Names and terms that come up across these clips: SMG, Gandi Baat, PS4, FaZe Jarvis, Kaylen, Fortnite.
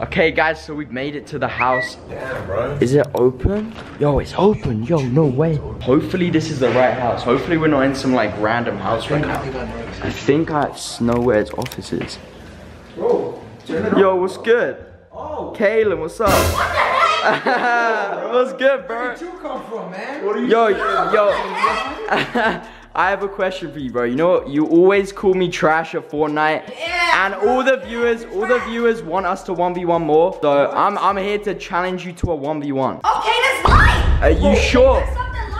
Okay, guys, so we've made it to the house. Damn, bro. Is it open? Yo, it's open. Yo, no way. Hopefully this is the right house. Hopefully we're not in some like random house right now. I think I know where its office is. Bro, yo, what's good? Oh, Kaylen, what's up? What the heck? What's good, bro? Where did you come from, man? What are you yo. I have a question for you, bro. You know what? You always call me trash at Fortnite, yeah, and all the viewers want us to 1v1 more. So I'm here to challenge you to a 1v1. Okay, that's light. Are you sure?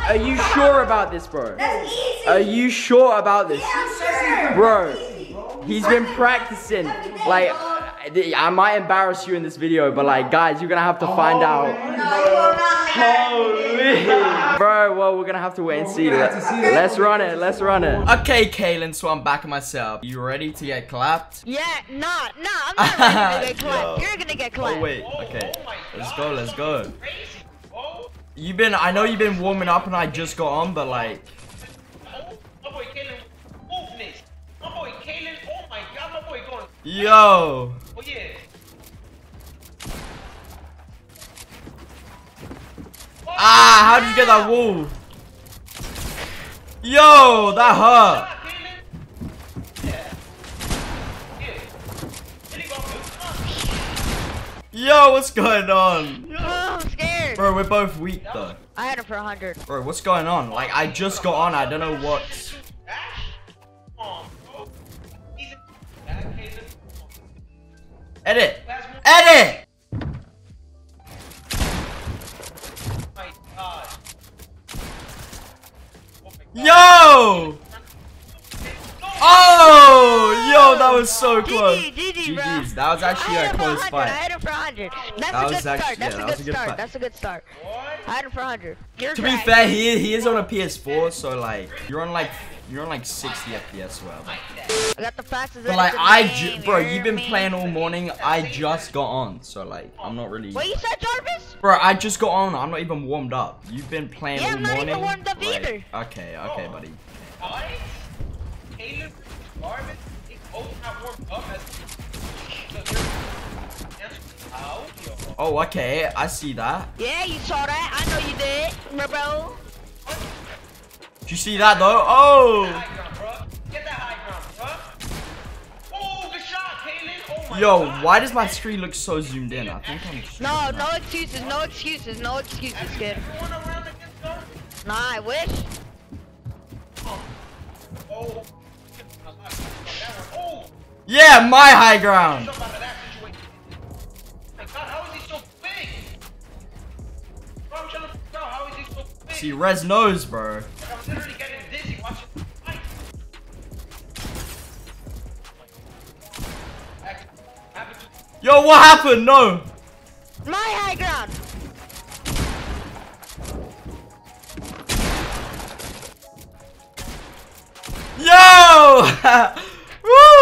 Are you sure about this, bro? That's easy. Are you sure about this, yeah, bro? Easy, bro? He's been practicing. Like, I might embarrass you in this video, but like, guys, you're gonna have to find out. No, holy. Bro, well, we're gonna have to wait and see. Let's run it, let's run it. Okay, Kaylen, so I'm back at myself. You ready to get clapped? Yeah, nah, I'm not ready to get clapped. You're gonna get clapped. Oh, wait, okay. Let's go, let's go. I know you've been warming up and I just got on, but like... My boy Kaylen, oh my god, my boy going. Yo. Oh yeah. Ah, how did you get that wall? Yo, that hurt. Yo, what's going on? Yo. Oh, I'm scared. Bro, we're both weak though. I had it for 100. Bro, what's going on? Like, I just got on. I don't know what. Edit. Edit. Yo! Oh! Yo, that was so close. GG's. That was actually a close fight. I had it for 100. That's a good start. I had it for 100. To be fair, he is on a PS4, so like you're on like 60 FPS, well. I got the fastest. But like bro, you've been playing all morning. I just got on, so like I'm not really. What you said, Jarvis? Bro, I just got on. I'm not even warmed up. You've been playing all morning. Yeah, I'm not even warmed up either. Okay, buddy. Oh, okay. I see that. Yeah, you saw that. I know you did, my bro. You see that though? Oh! Get that high ground, bro. Oh, good shot, Kaylen. Oh my God. Yo, why does my screen look so zoomed in? I think I'm zoomed in. No excuses, kid. Nah, I wish. Oh. Yeah, my high ground. See, Rez knows, bro. Yo, what happened? No. My high ground. Yo. Woo.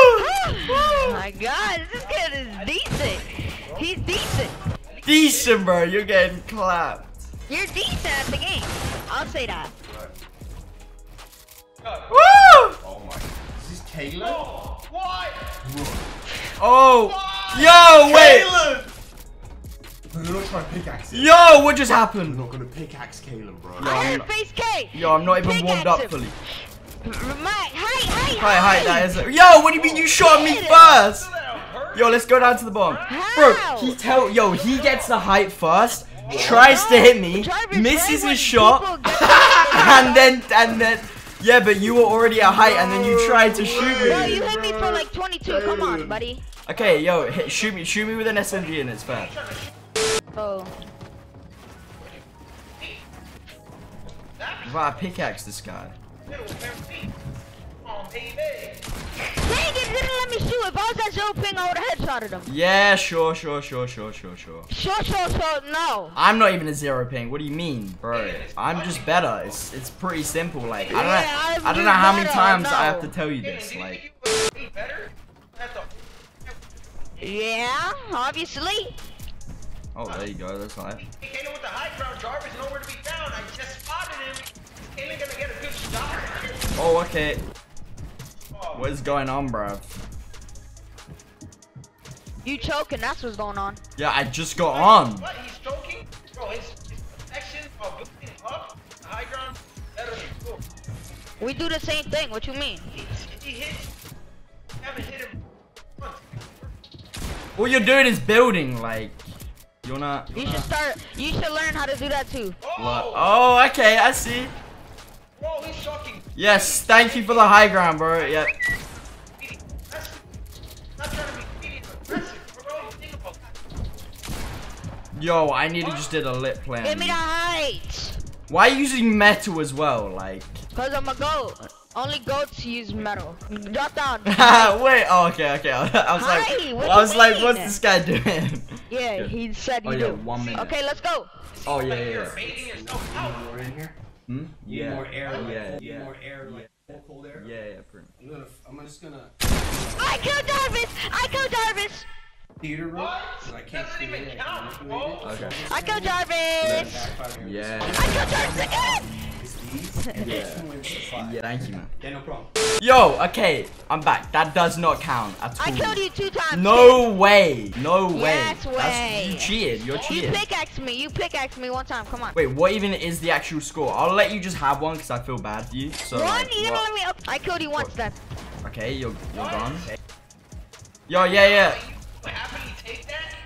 Oh my God, this kid is decent. He's decent. Decent, bro. You're getting clapped. You're decent at the game. I'll say that. Woo! Oh my. Is this Kaylen? Oh, what? Oh. What? Yo, wait. Kaylen. We're not trying to pickaxe him. Yo, what just happened? We're not going to pickaxe Kaylen, bro. I had a face K. Yo, I'm not even warmed up fully. Hi, that is it. Yo, what do you mean you shot me first? Yo, let's go down to the bottom. How? Bro, he gets the hype first. Tries to hit me, misses his shot, and then, yeah, but you were already at height, and then you tried to shoot me. No, you hit me for like 22, come on, buddy. Okay, yo, shoot me with an SMG and it's bad. Oh. If I pickaxe this guy. Dang it, didn't let me shoot. If I was at zero ping, I would have headshotted him. Yeah, sure, no. I'm not even a zero ping. What do you mean, bro? I'm just better. It's pretty simple. Like, I don't know how many times I have to tell you this. Like, yeah, obviously. Oh, there you go. That's right. Kaylen with the high ground. Jarvis nowhere to be found. I just spotted him. Kaylen gonna get a good shot. Oh, okay. What is going on, bro? You choking, that's what's going on. Yeah, I just got on. What? He's choking? Bro, his actions are boosting up, high ground, literally. Cool. We do the same thing, what you mean? He hits. Haven't hit him once. All you're doing is building, like. You're not. You should start. You should learn how to do that too. Oh, oh okay, I see. Bro, he's choking. Yes, thank you for the high ground, bro. Yeah. Yo, I need to just did a lit plan. Give me the height. Why are you using metal as well, like? Cause I'm a goat. Only goats use metal. Drop down. Wait. Oh, okay. I was like, what's this guy doing? Yeah, he said you. Oh, yeah, 1 minute. Okay, let's go. Oh yeah. More in here. Hmm? Yeah. More air. Yeah. More air. Cold air. Yeah. Pretty much. I'm just gonna. I killed Jarvis. Theater room? So I can't see it. Okay. I killed Jarvis! Yeah. I killed Jarvis again! Yeah. Yeah, thank you, man. Yeah, no problem. Yo, okay. I'm back. That does not count at all. I killed you 2 times. No way. No way. Yes, way. That's, you cheated. You're cheating. You pickaxed me. You pickaxed me 1 time. Come on. Wait, what even is the actual score? I'll let you just have one because I feel bad for you. So, one? Like, you let me up. I killed you once then. Okay, you're gone. Yo, yeah. What happened? He take that?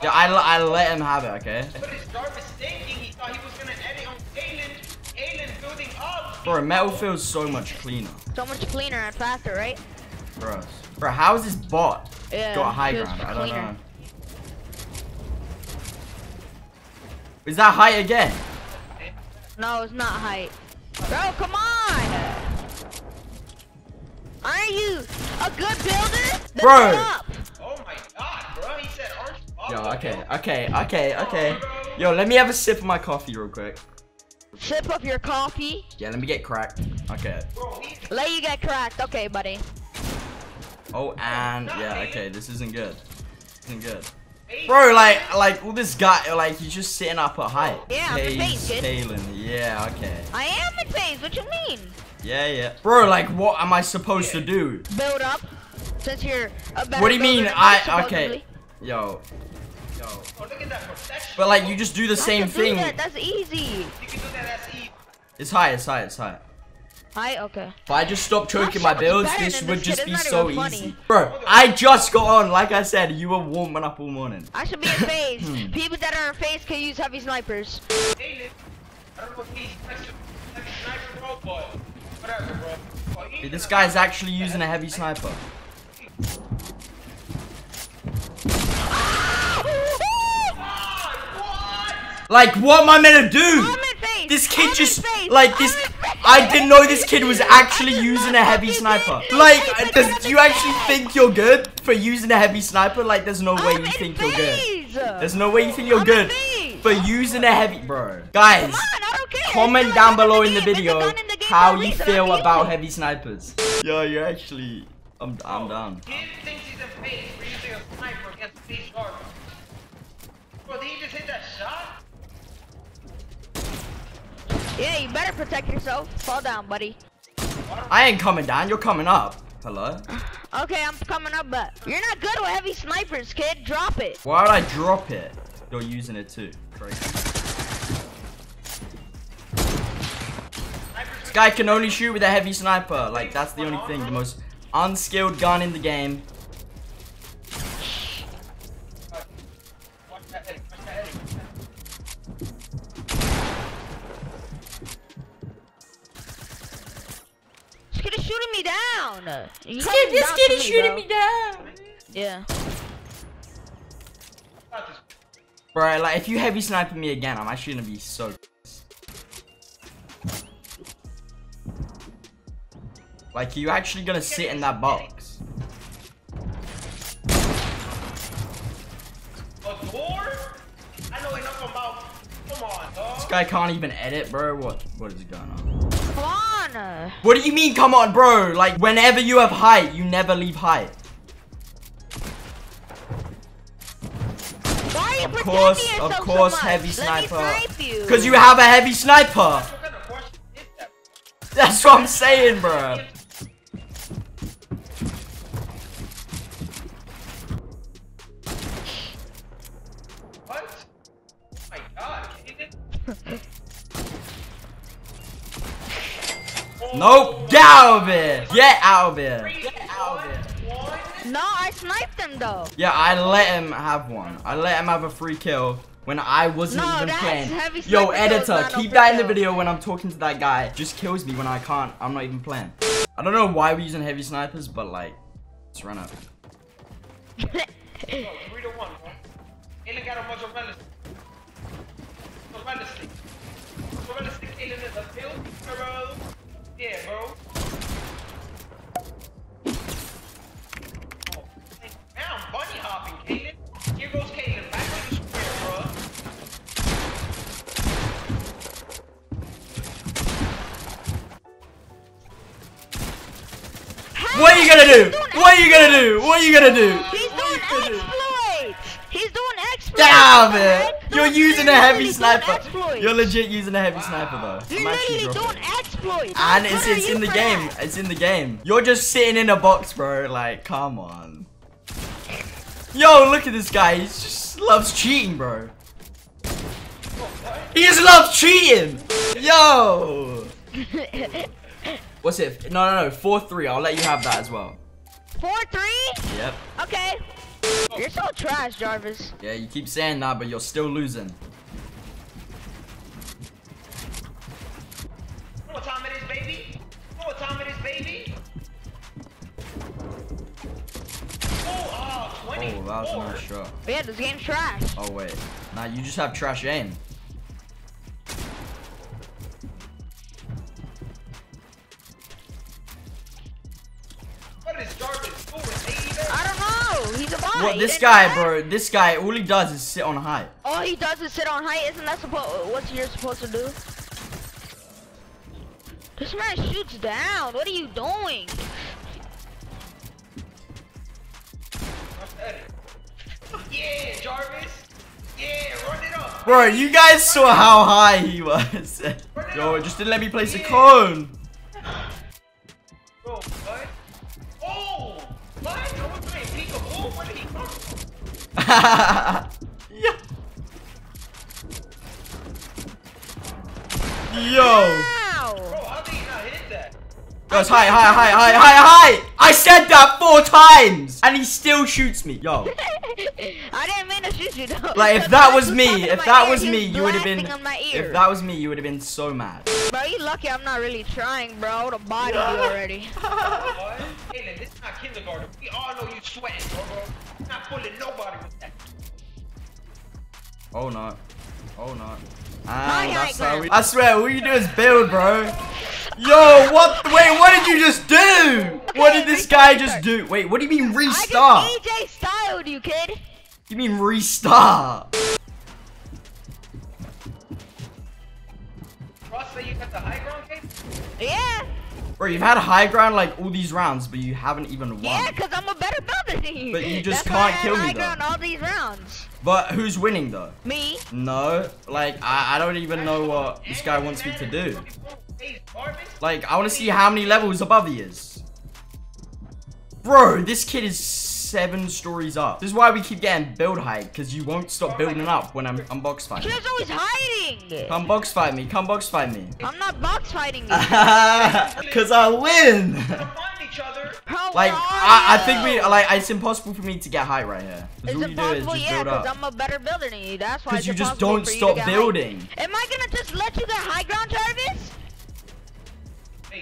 Yeah, I let him have it, okay? But it's Jarvis thinking he thought he was gonna edit on Kaylen. Kaylen building up. Bro, metal feels so much cleaner. So much cleaner and faster, right? Bro, how is this bot got high ground? I don't know. Is that height again? No, it's not height. Bro, come on! Aren't you a good builder? That's bro! Yo, okay. Yo, let me have a sip of my coffee real quick. Sip of your coffee? Yeah, let me get cracked. Okay. Let you get cracked. Okay, buddy. Oh, and yeah, okay, this isn't good. Bro, like all this guy, like he's just sitting up at height. Yeah, I'm in phase, kid. Kaylen. Yeah, okay. I am in phase. What you mean? Yeah. Bro, like what am I supposed to do? Build up, since you're a better. What do you mean? Okay. Yo. Oh, look at that protection. But like you just do the same thing. That's easy. You can do that, that's easy. It's high. High, okay. If I just stopped choking my builds, this would just be so easy. Bro, I just got on. Like I said, you were warming up all morning. I should be in phase. People that are in phase can use heavy snipers. Dude, this guy's actually using a heavy sniper. Like, what am I meant to do? This kid just, like, this, I didn't know this kid was actually using a heavy sniper. Like, do you actually think you're good for using a heavy sniper? Like, there's no way you think you're good. There's no way you think you're good for using a heavy, bro. Guys, comment down below in the video how you feel about heavy snipers. Yo, you're actually, I'm down. Bro, did he just hit that shot? Yeah, you better protect yourself. Fall down, buddy. I ain't coming down. You're coming up. Hello? Okay, I'm coming up, but you're not good with heavy snipers, kid. Drop it. Why would I drop it? You're using it too. Crazy. This guy can only shoot with a heavy sniper. Like, that's the only thing. The most unskilled gun in the game. This kid is shooting me down. Yeah. Bro, like if you heavy sniping me again, I'm actually gonna be so. Like you actually gonna sit in that box? A door? I know enough about. Come on, dog. This guy can't even edit, bro. What is going on? Come on. What do you mean, come on, bro? Like, whenever you have height, you never leave height. Why are you protecting yourself so much? Of course, heavy sniper. Because you have a heavy sniper. That's what I'm saying, bro. What? Oh my god, Kaylen. Nope! Get out of it! Get out of it! Get out of it! No, I sniped him though! Yeah, I let him have one. I let him have a free kill when I wasn't even playing. Yo, editor, keep that in the video when I'm talking to that guy. Just kills me when I can't. I'm not even playing. I don't know why we're using heavy snipers, but like, let's run up. 3-1, bro. Kaylen got a bunch of realistic. Kaylen is a build, bro. Yeah, bro. Oh, now I'm bunny hopping, Kaylen. Here goes Kaylen, back on the square, bro. What are you gonna do? What are you gonna do? What are you gonna do? He's doing exploits! He's doing exploits! Damn it! You're using a heavy sniper. You're legit using a heavy sniper though. You literally don't exploit. And it's in the game. It's in the game. You're just sitting in a box, bro. Like, come on. Yo, look at this guy. He just loves cheating, bro. He just loves cheating. Yo. What's it? No. 4-3. I'll let you have that as well. 4-3? Yep. Okay. You're so trash, Jarvis. Yeah, you keep saying that, but you're still losing. You know what time it is, baby? Oh, 20. Oh, that was a nice shot. Yeah, this game's trash. Oh, wait. Nah, you just have trash aim. What is Jarvis doing? I don't know. He's a bot. What, this guy, bro, this guy, all he does is sit on height. All he does is sit on height. Isn't that what you're supposed to do? This man shoots down. What are you doing? Yeah, Jarvis. Yeah, run it up. Bro, you guys saw how high he was. Yo, it just didn't let me place a cone. Bro, what? Oh! What? I was playing peekaboo. What did he come from? Yeah. Yo. Wow. Bro, how did he not hit that? Yo, it's high. I said that 4 times, and he still shoots me. Yo. I didn't mean to shoot you though. Like, if that was me, you would have been. If that was me, you would have been so mad. Bro, you lucky I'm not really trying, bro. I would have bodied you already. Kaylen, this is not kindergarten. We all know you sweating, bro. Not fooling nobody with that. Oh no. Oh no. I swear, all you do is build, bro. Yo, what? Wait, what did you just do? Okay, what did this guy just do? Wait, what do you mean restart? I just AJ styled you, kid. You mean restart? Ross, you got the high ground, kid? Yeah. Bro, you've had high ground like all these rounds, but you haven't even won. Yeah, because I'm a better builder than you. But you just can't kill me, though. That's why I had high ground all these rounds. But who's winning, though? Me. No, like, I don't even know what this guy wants me to do. Like, I want to see how many levels above he is. Bro, this kid is 7 stories up. This is why we keep getting build height, because you won't stop building up when I'm box fighting. He's always hiding. Come box fight me. I'm not box fighting you. Because I win. Like, I think it's impossible for me to get high right here. It's impossible, yeah, because I'm a better builder than you. That's why. Because you just don't stop building. Am I going to just let you get high ground, Jarvis?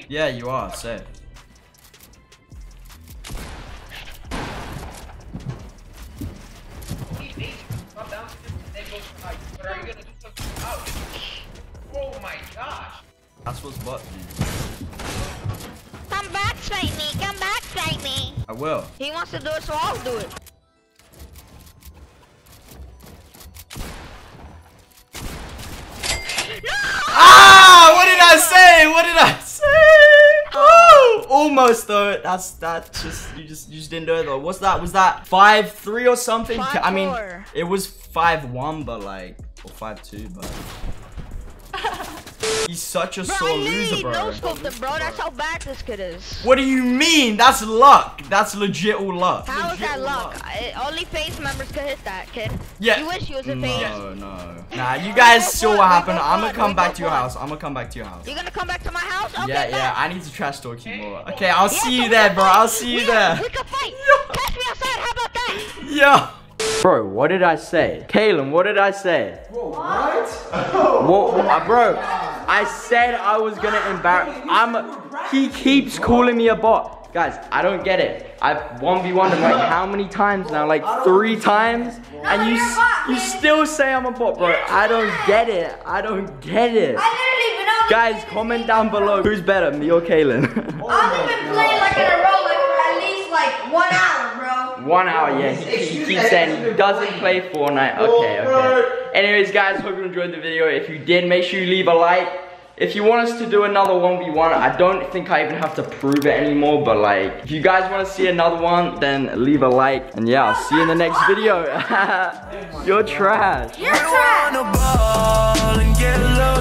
Yeah, you are, safe. Oh my gosh. That's what's butt. Come back, fight me. I will. He wants to do it, so I'll do it. No! Ah! What did I say? Oh, almost though. That's just you just didn't do it though. What's that? Was that 5-3 or something? 5-4. I mean, it was 5-1, but like, or 5-2, but. He's such a sore loser, bro. No scoped him, bro. That's how bad this kid is. What do you mean? That's luck. That's legit all luck. How is that luck? Only FaZe members could hit that, kid. Yeah. You wish you was in FaZe. No. Nah, you guys saw what happened. I'm gonna come back to your house. I'm gonna come back to your house. You're gonna come back to my house? Okay, yeah. I need to trash talk you more. Okay, I'll see you there, bro. I'll see you there. We can fight. Catch me outside. How about that? Yeah. Bro, what did I say? Kaylen, what did I say? Bro, what? What? Bro, I said I was gonna embarrass. He keeps calling me a bot. Guys, I don't get it. I've 1v1'd him like how many times now? Like 3 times? And you still say I'm a bot, bro. I don't get it. I don't get it. Guys, comment down below who's better, me or Kaylen. I've been playing like in a row like for at least like 1 hour. 1 hour, yeah. He keeps saying he doesn't play Fortnite. Okay, okay. Anyways, guys, hope you enjoyed the video. If you did, make sure you leave a like. If you want us to do another 1v1, I don't think I even have to prove it anymore, but like, if you guys want to see another one, then leave a like. And yeah, I'll see you in the next video. You're trash. You're trash.